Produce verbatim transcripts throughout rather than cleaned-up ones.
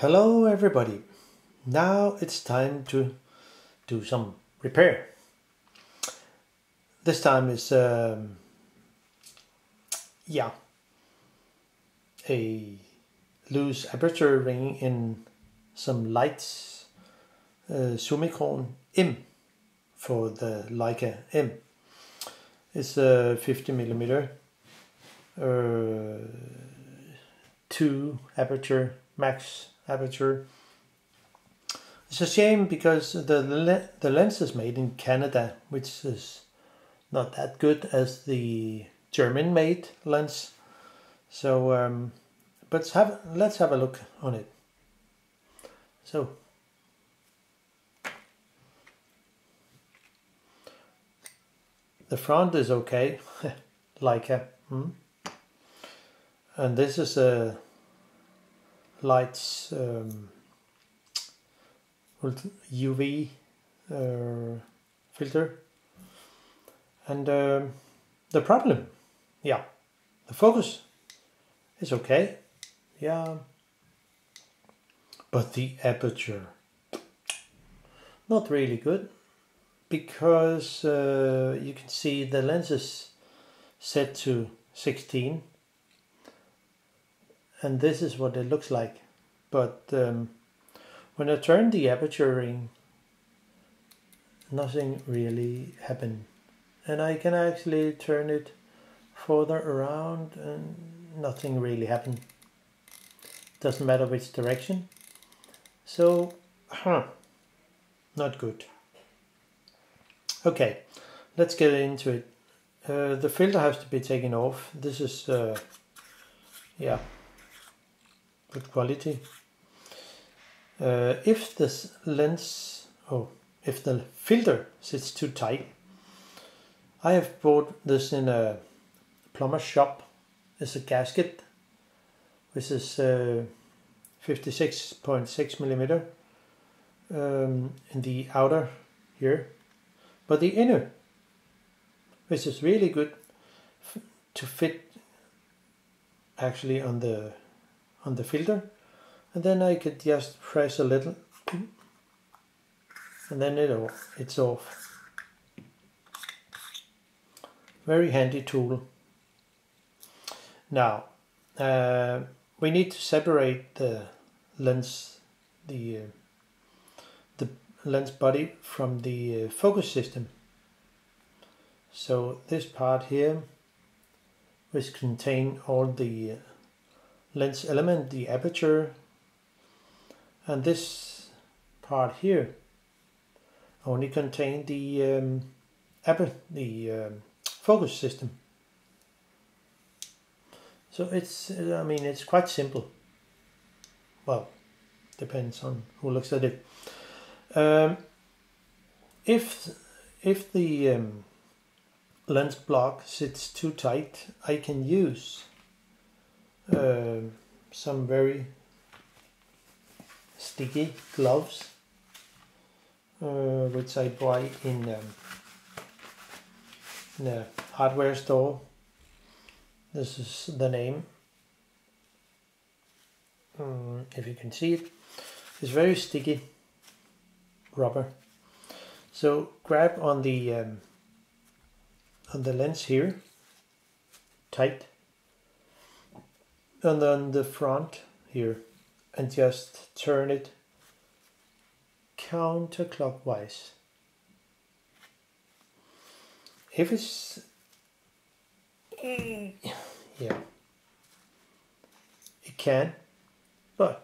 Hello everybody, now it's time to do some repair. This time is um, yeah, a loose aperture ring in some lights, uh, Summicron M for the Leica M. It's a fifty millimeter uh, two aperture max aperture. It's a shame because the le the lens is made in Canada, which is not that good as the German made lens. So um, but have, let's have a look on it. So the front is okay. Leica. Hmm? And this is a lights um, U V uh, filter, and uh, the problem, yeah, the focus is okay, yeah, but the aperture not really good because uh, you can see the lens is set to sixteen. And this is what it looks like, but um, when I turn the aperture ring, nothing really happened. And I can actually turn it further around and nothing really happened. Doesn't matter which direction. So, huh, not good. Okay, let's get into it. Uh, the filter has to be taken off. This is, uh, yeah. Good quality. Uh, if this lens, oh, if the filter sits too tight, I have bought this in a plumber shop. It's a gasket, which is uh, fifty-six point six millimeter um, in the outer here, but the inner, which is really good f to fit actually on the on the filter, and then I could just press a little and then it off, it's off. Very handy tool. Now uh, we need to separate the lens the uh, the lens body from the uh, focus system. So this part here, which contain all the uh, lens element, the aperture, and this part here only contain the um, aper the um, focus system. So it's, I mean, it's quite simple. Well, depends on who looks at it. Um, if if the um, lens block sits too tight, I can use Uh, some very sticky gloves, uh, which I buy in, um, in a hardware store. This is the name, um, if you can see it. It's very sticky rubber. So grab on the um, on the lens here, tight. And then the front here, and just turn it counterclockwise. If it's yeah, it can, but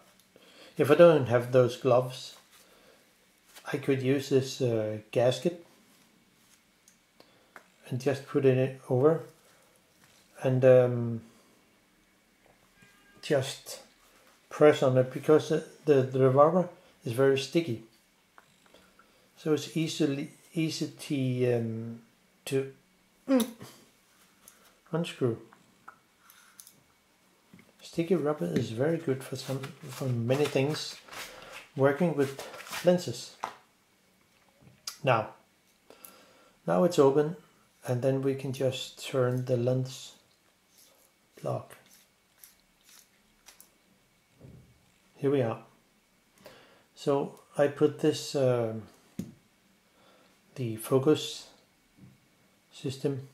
if I don't have those gloves, I could use this uh, gasket and just put it over, and um, just press on it, because the, the, the rubber is very sticky, so it's easily easy to, um, to unscrew. Sticky rubber is very good for some for many things, working with lenses. Now, now it's open, and then we can just turn the lens block. Here we are. So I put this uh, the focus system,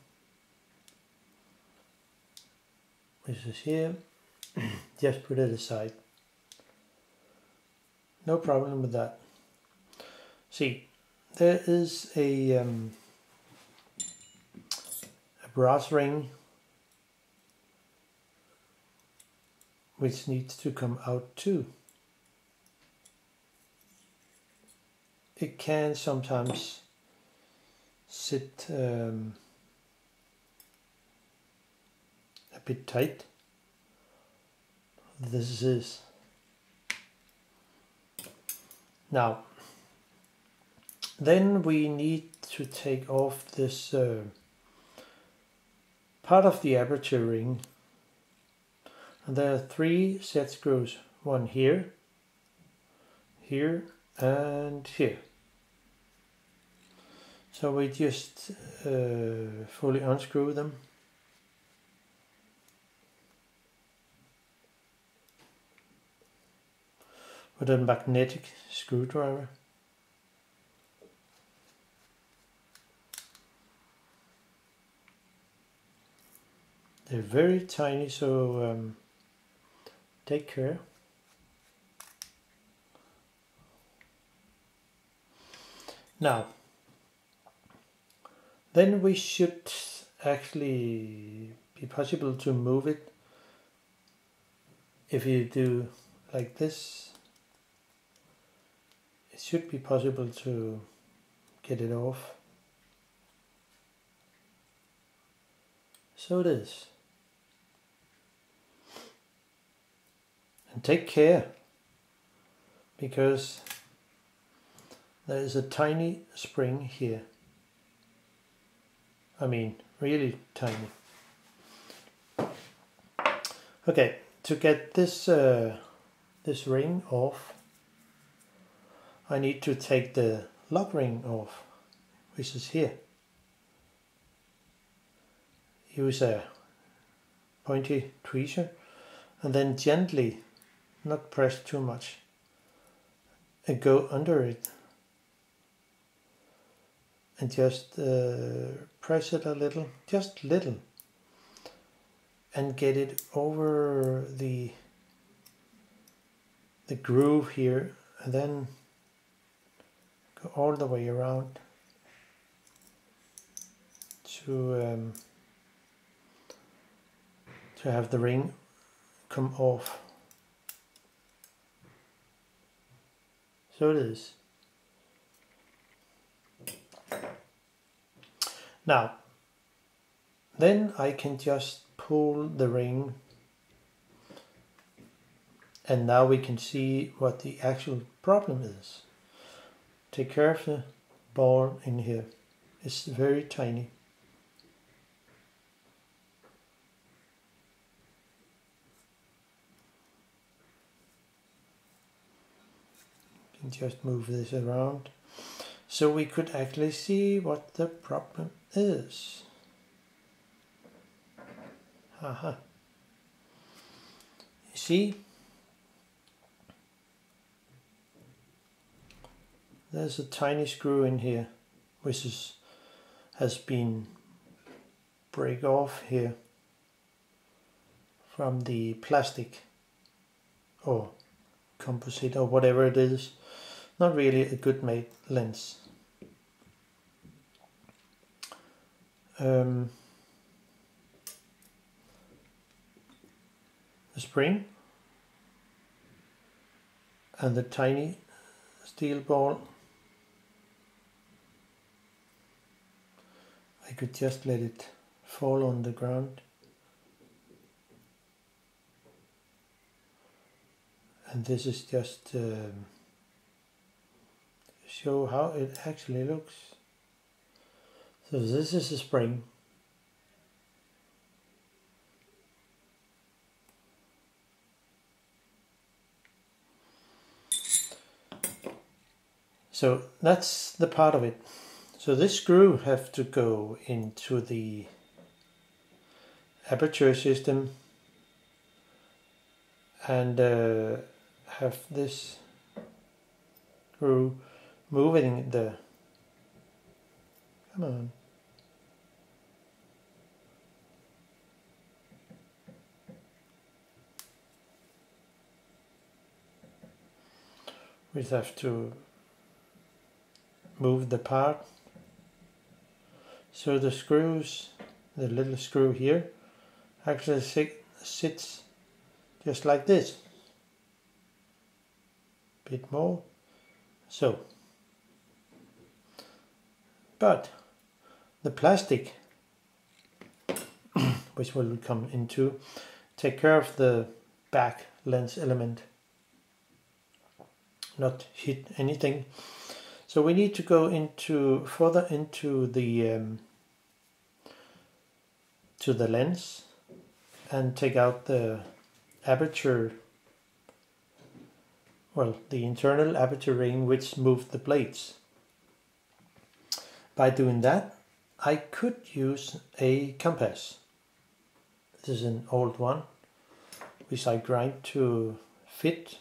which is here, just put it aside. No problem with that. See, there is a, um, a brass ring which needs to come out too. It can sometimes sit um, a bit tight. This is now. Then we need to take off this uh, part of the aperture ring. And there are three set screws, one here, here, and here. So we just uh, fully unscrew them. With a magnetic screwdriver. They're very tiny, so um, take care. Now, then we should actually be possible to move it if you do like this. It should be possible to get it off. So it is. And take care, because there is a tiny spring here. I mean, really tiny. Okay, to get this uh, this ring off, I need to take the lock ring off, which is here. Use a pointy tweezer and then gently, not press too much, and go under it and just uh, press it a little, just little, and get it over the the groove here, and then go all the way around to um, to have the ring come off. So it is. Now, then I can just pull the ring, and now we can see what the actual problem is. Take care of the ball in here. It's very tiny. Just move this around so we could actually see what the problem is. Haha. You see, there's a tiny screw in here which is, has been break off here from the plastic or composite or whatever it is. Not really a good made lens. Um, the spring and the tiny steel ball. I could just let it fall on the ground and this is just um, show how it actually looks. So this is a spring. So that's the part of it. So this screw have to go into the aperture system and uh, have this screw moving the... Come on. We have to move the part. So the screws, the little screw here, actually sit, sits just like this. Bit more. So. But the plastic, which will come into, take care of the back lens element, not hit anything. So we need to go into further into the um, to the lens and take out the aperture, well, the internal aperture ring which moved the blades. By doing that, I could use a compass. This is an old one which I grind to fit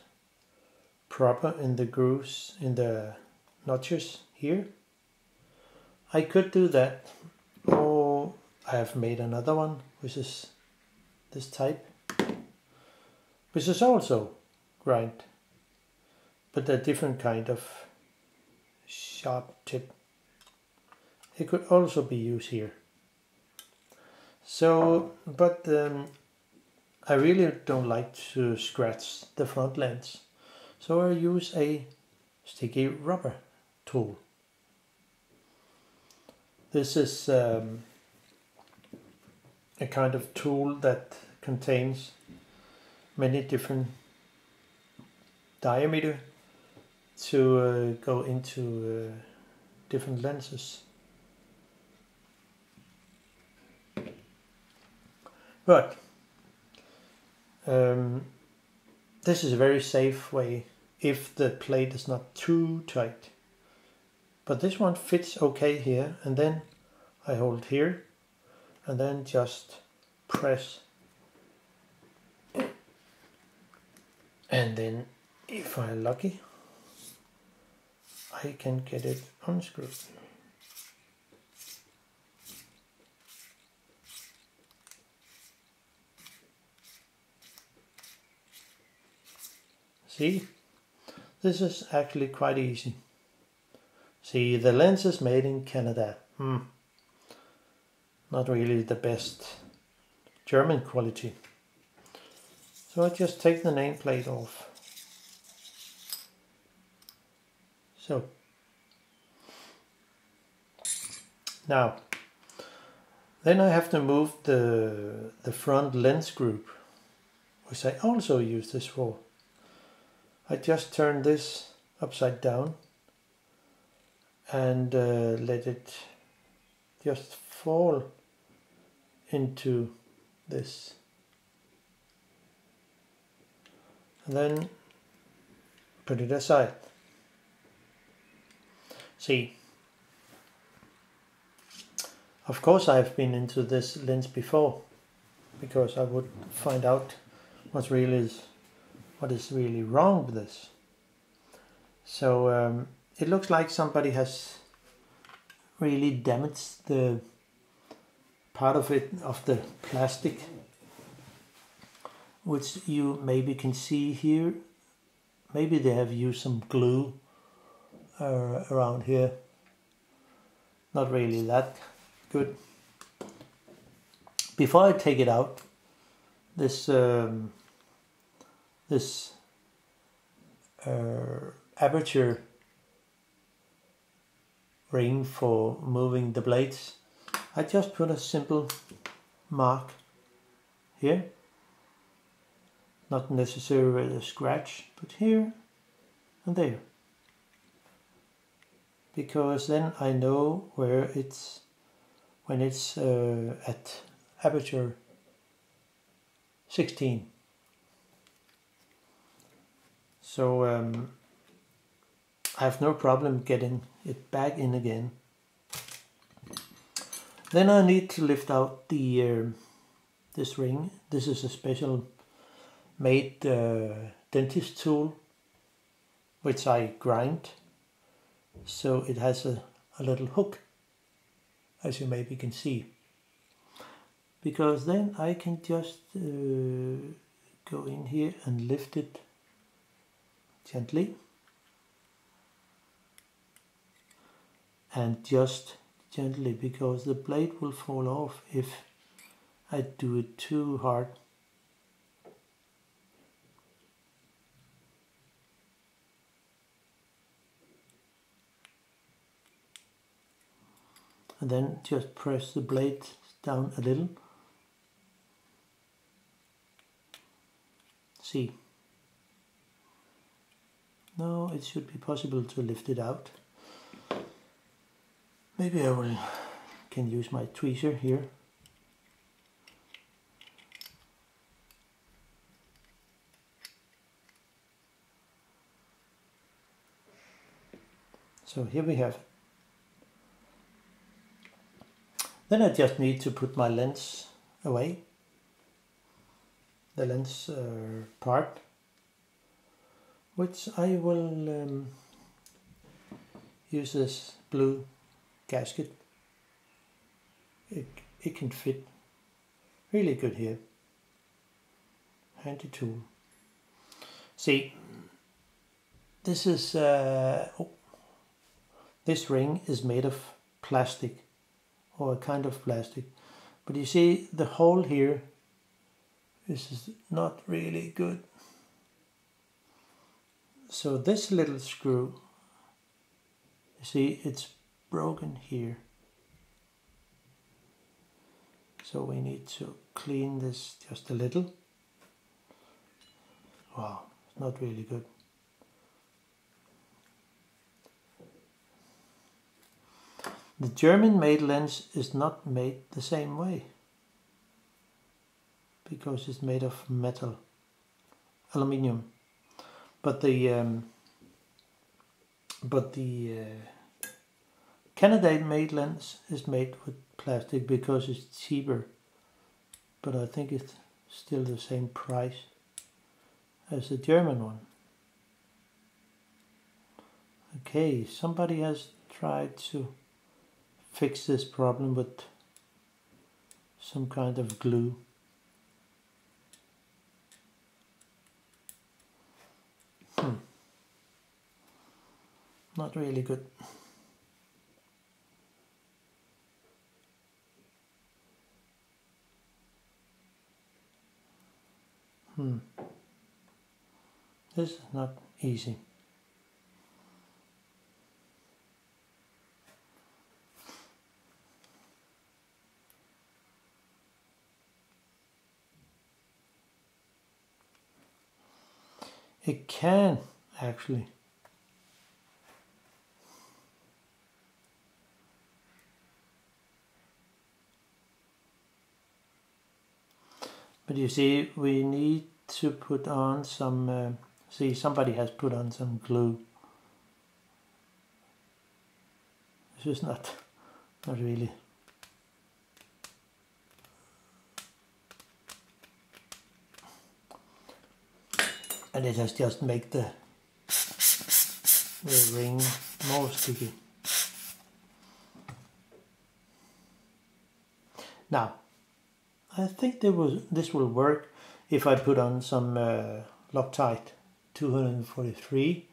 proper in the grooves, in the notches here. I could do that, or I have made another one which is this type, which is also grind, but a different kind of sharp tip. It could also be used here. So, but um, I really don't like to scratch the front lens, so I use a sticky rubber tool. This is um, a kind of tool that contains many different diameter to uh, go into uh, different lenses. But um, this is a very safe way if the plate is not too tight. But this one fits okay here, and then I hold here and then just press, and then if I'm lucky I can get it unscrewed. See, this is actually quite easy. See, the lens is made in Canada. Hmm. Not really the best German quality. So I just take the nameplate off. So, now, then I have to move the, the front lens group, which I also use this for. I just turn this upside down and uh, let it just fall into this. And then put it aside. See, of course I've been into this lens before, because I would find out what really is what is really wrong with this. So um, it looks like somebody has really damaged the part of it, of the plastic, which you maybe can see here. Maybe they have used some glue uh, around here. Not really that good. Before I take it out, this um, This uh, aperture ring for moving the blades, I just put a simple mark here, not necessarily a scratch, but here and there, because then I know where it's when it's uh, at aperture sixteen. So um, I have no problem getting it back in again. Then I need to lift out the uh, this ring. This is a special made uh, dentist tool, which I grind so it has a, a little hook, as you maybe can see, because then I can just uh, go in here and lift it gently and just gently, because the blade will fall off if I do it too hard. And then just press the blade down a little. See? No, it should be possible to lift it out. Maybe I will, can use my tweezer here. So here we have it. Then I just need to put my lens away, the lens uh, part, which I will um, use this blue gasket. It, it can fit really good here. Handy tool. See, this is uh, oh, this ring is made of plastic, or a kind of plastic, but you see the hole here, this is not really good. So this little screw, you see, it's broken here, so we need to clean this just a little. Wow, it's not really good. The German-made lens is not made the same way, because it's made of metal, aluminium. But the um, but the uh, Canadian-made lens is made with plastic because it's cheaper. But I think it's still the same price as the German one. Okay, somebody has tried to fix this problem with some kind of glue. Hmm. Not really good. Hmm. This is not easy. It can, actually. But you see, we need to put on some, uh, see, somebody has put on some glue. This is not, not really. And it has just made the, the ring more sticky. Now, I think there was, this will work if I put on some uh, Loctite two forty-three,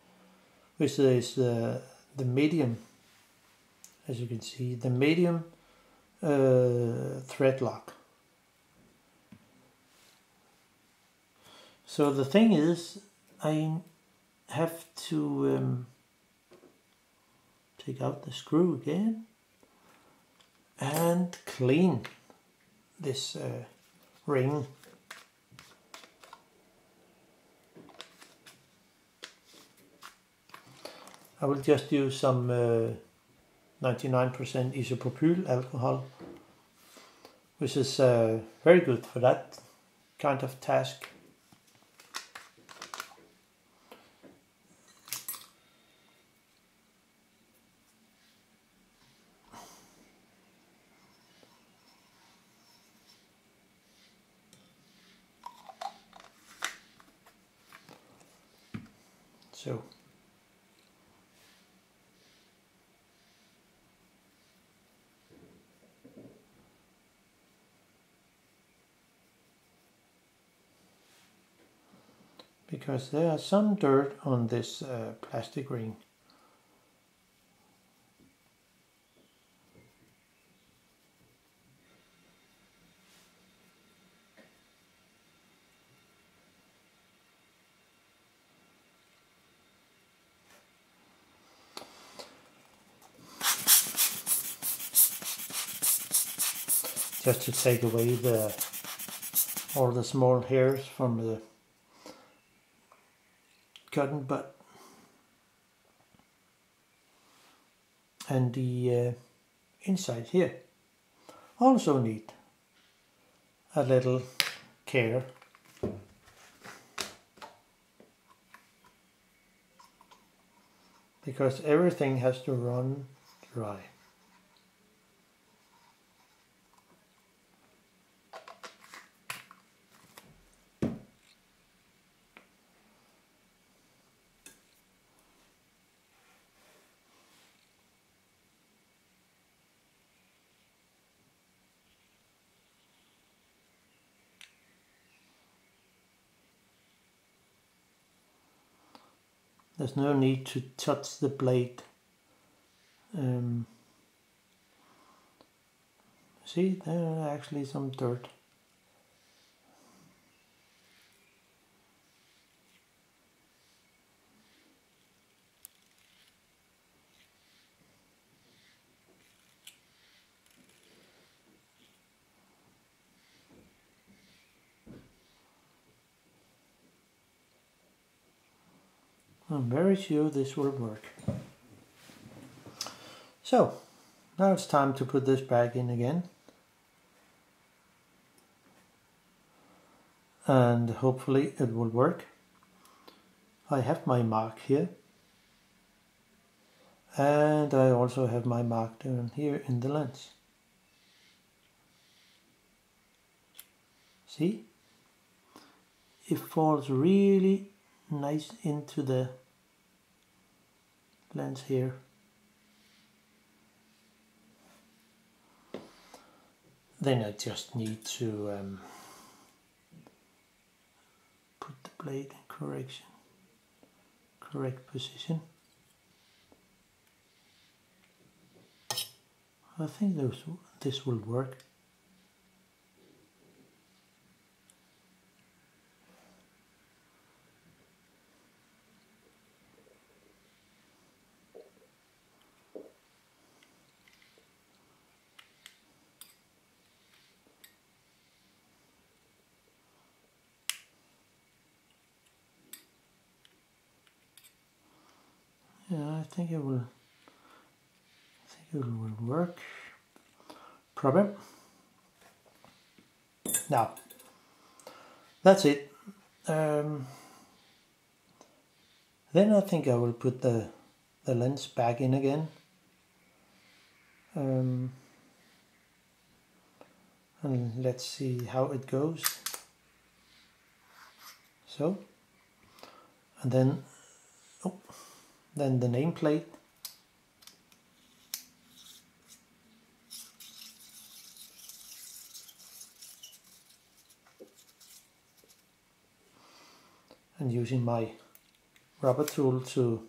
which is uh, the medium, as you can see, the medium uh, thread lock. So the thing is, I have to um, take out the screw again and clean this uh, ring. I will just use some ninety-nine percent uh, isopropyl alcohol, which is uh, very good for that kind of task. So because there is some dirt on this uh, plastic ring. Just to take away the all the small hairs from the cotton bud. And the uh, inside here also need a little care. Because everything has to run dry. There's no need to touch the blade. Um, see, there's actually some dirt. I'm very sure this will work. So, now it's time to put this back in again. And hopefully it will work. I have my mark here. And I also have my mark down here in the lens. See? It falls really nice into the lens here. Then I just need to um, put the blade in correction, correct position. I think those, this will work. Yeah, I think it will. I think it will work. Problem. Now, that's it. Um, then I think I will put the the lens back in again. Um, and let's see how it goes. So, and then, oh. Then the nameplate, and using my rubber tool to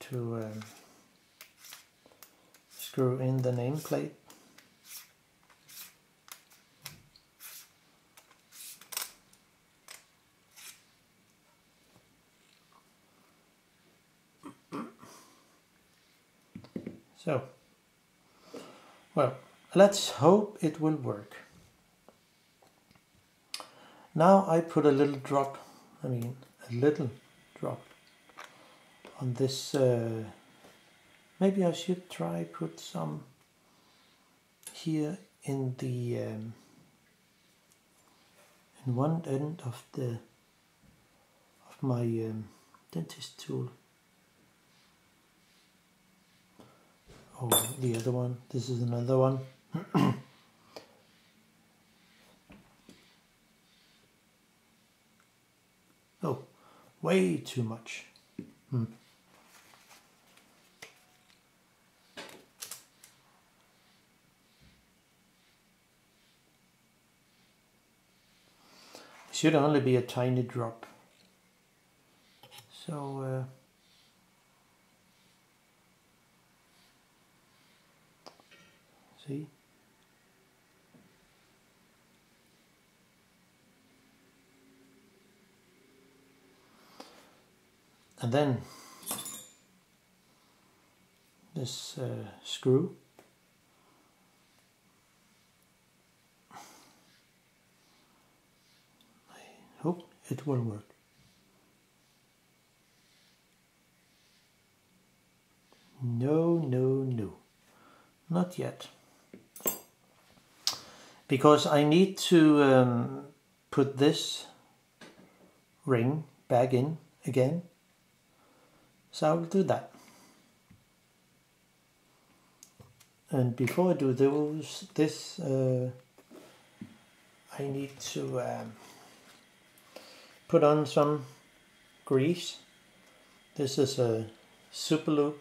to um, screw in the nameplate. So, well, let's hope it will work. Now I put a little drop, I mean a little drop on this. Uh, maybe I should try put some here in the, um, in one end of the, of my um, dentist tool. Oh, the other one. This is another one. Oh, way too much. Hmm. It should only be a tiny drop. So uh, see, and then this uh, screw . Hope it will work. No, no, no. Not yet. Because I need to um, put this ring back in again. So I will do that. And before I do those, this, uh, I need to... Um, put on some grease. This is a Superloop,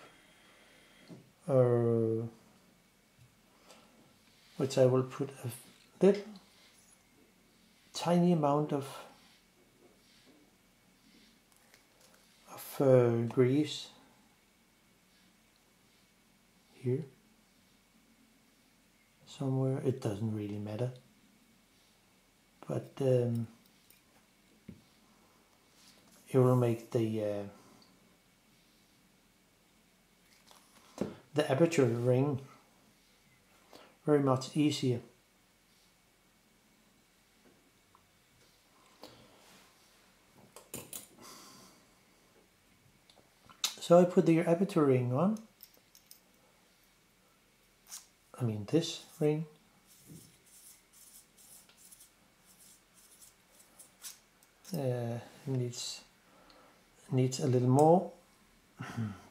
uh, which I will put a little tiny amount of of uh, grease here somewhere. It doesn't really matter, but. Um, It will make the uh, the aperture ring very much easier. So I put the aperture ring on. I mean this ring. Uh, it needs. needs a little more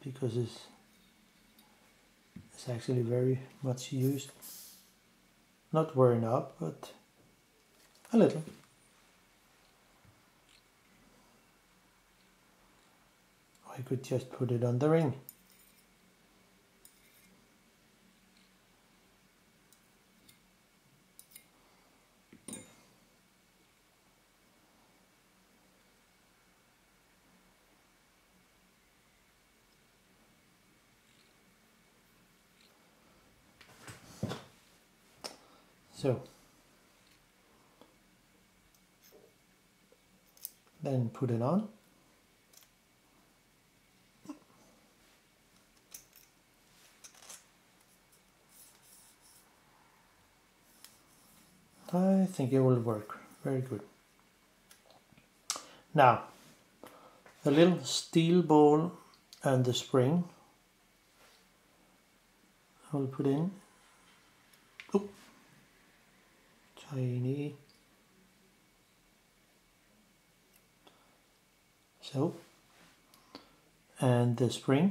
because it's, it's actually very much used, not worn up, but a little. I could just put it on the ring. So then put it on. I think it will work very good. Now the little steel ball and the spring I will put in. Oop. Tiny. So, and the spring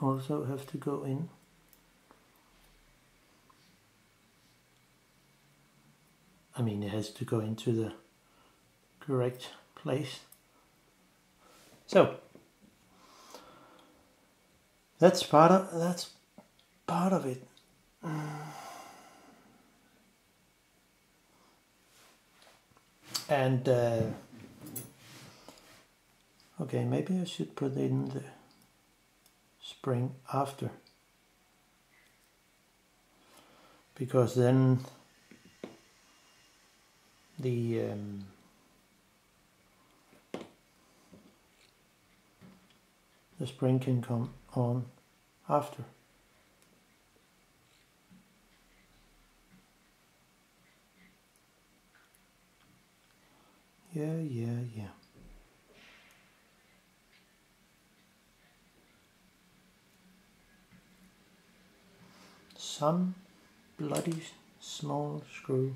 also have to go in. I mean, it has to go into the correct place. So that's part of that's part of it. And uh, okay, maybe I should put in the spring after, because then the um, the spring can come on after. Yeah, yeah, yeah. Some bloody small screw.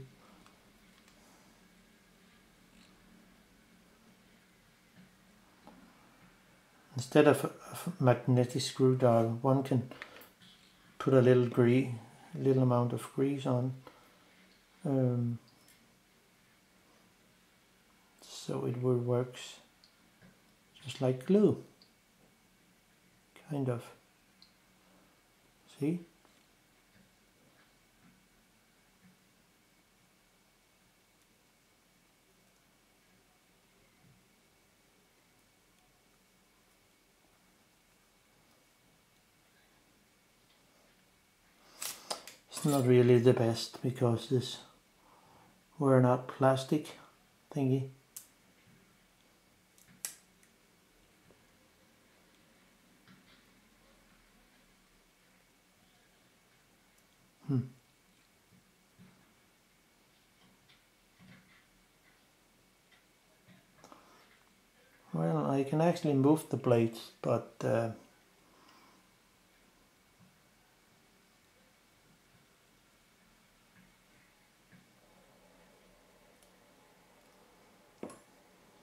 Instead of a magnetic screwdriver, one can put a little grease, little amount of grease on. Um, So it will work just like glue, kind of. See? not really the best because this worn out plastic thingy. Hmm. Well, I can actually move the plates, but uh,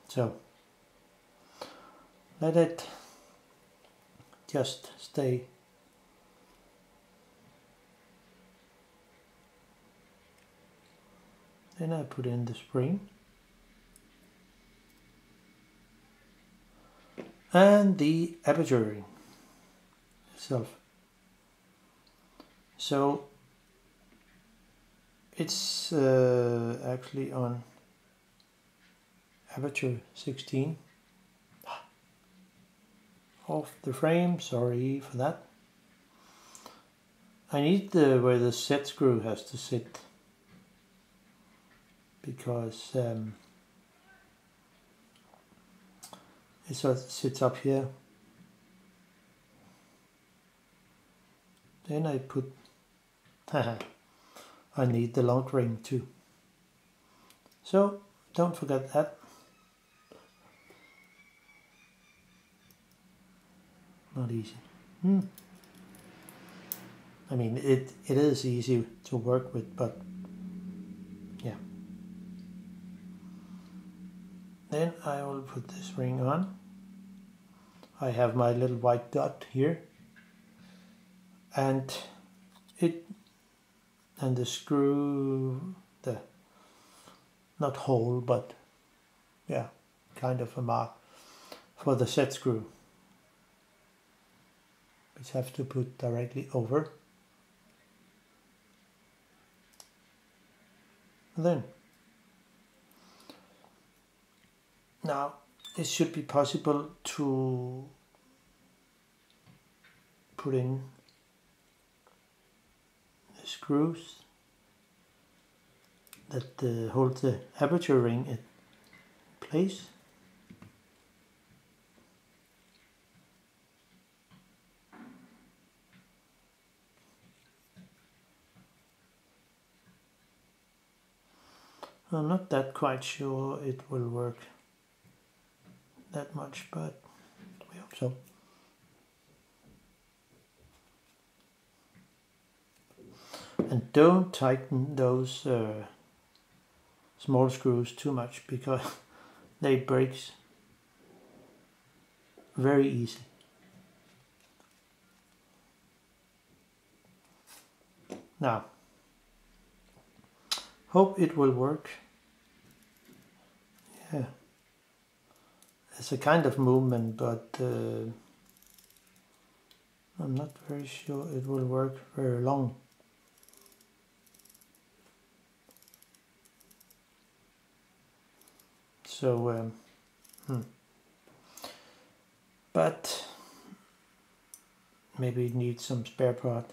so let it just stay. Then I put in the spring. And the aperture itself. So it's uh, actually on aperture sixteen off the frame, sorry for that. I need the where the set screw has to sit because um, it sits up here. Then I put, haha, I need the long ring too. So don't forget that. Not easy. Hmm. I mean, it, it is easy to work with, but yeah. Then I will put this ring on. I have my little white dot here, and it and the screw, the not hole but yeah, kind of a mark for the set screw, which I have to put directly over. And then now it should be possible to put in the screws that uh, hold the aperture ring in place. I'm not that quite sure it will work that much, but we hope so. And don't tighten those uh, small screws too much because they break very easily. Now, hope it will work. Yeah. It's a kind of movement, but uh, I'm not very sure it will work very long. So, um, hmm. But maybe it needs some spare part.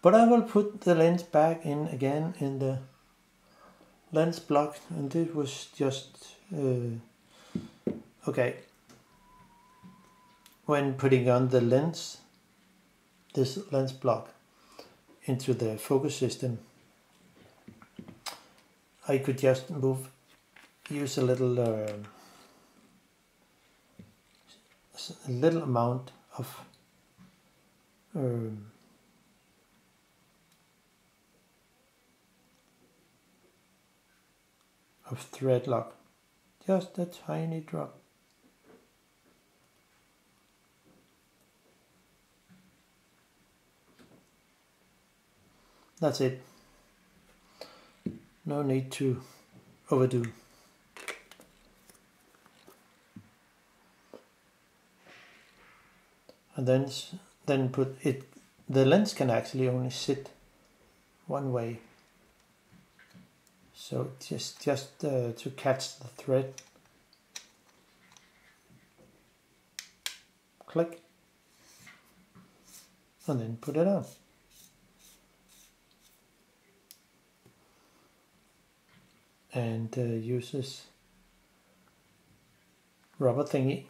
But I will put the lens back in again in the lens block, and it was just. Uh, Okay, when putting on the lens, this lens block into the focus system, I could just move, use a little, uh, a little amount of um, of thread lock, just a tiny drop. That's it. No need to overdo. And then, then put it, the lens can actually only sit one way. So just, just uh, to catch the thread. Click. And then put it on. and uh, uses rubber thingy.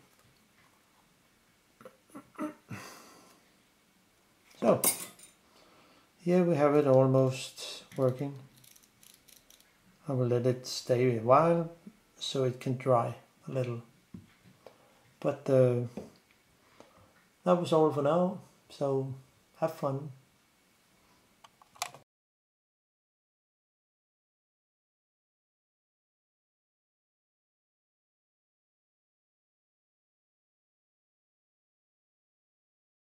So here we have it almost working. I will let it stay a while so it can dry a little. But uh, that was all for now, so have fun.